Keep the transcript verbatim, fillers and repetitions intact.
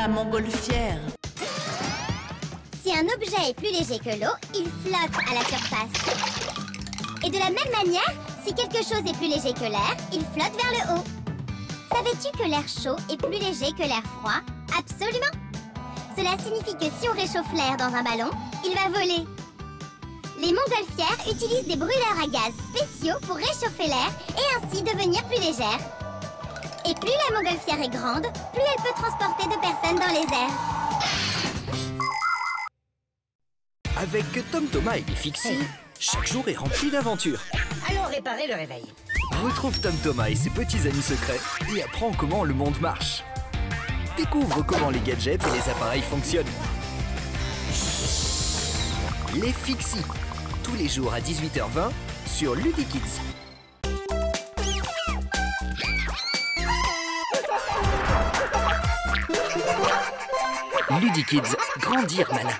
la Mongolfière. Si un objet est plus léger que l'eau, il flotte à la surface. Et de la même manière, si quelque chose est plus léger que l'air, il flotte vers le haut. Savais-tu que l'air chaud est plus léger que l'air froid? Absolument! Cela signifie que si on réchauffe l'air dans un ballon, il va voler. Les Montgolfières utilisent des brûleurs à gaz spéciaux pour réchauffer l'air et ainsi devenir plus légères. Et plus la Montgolfière est grande, plus elle peut transporter de personnes dans les airs. Avec Tom Thomas et les Fixies, chaque jour est rempli d'aventures. Allons réparer le réveil. Retrouve Tom Thomas et ses petits amis secrets et apprends comment le monde marche. Découvre comment les gadgets et les appareils fonctionnent. Les Fixies, tous les jours à dix-huit heures vingt sur Ludikids. Ludikids, grandir malin.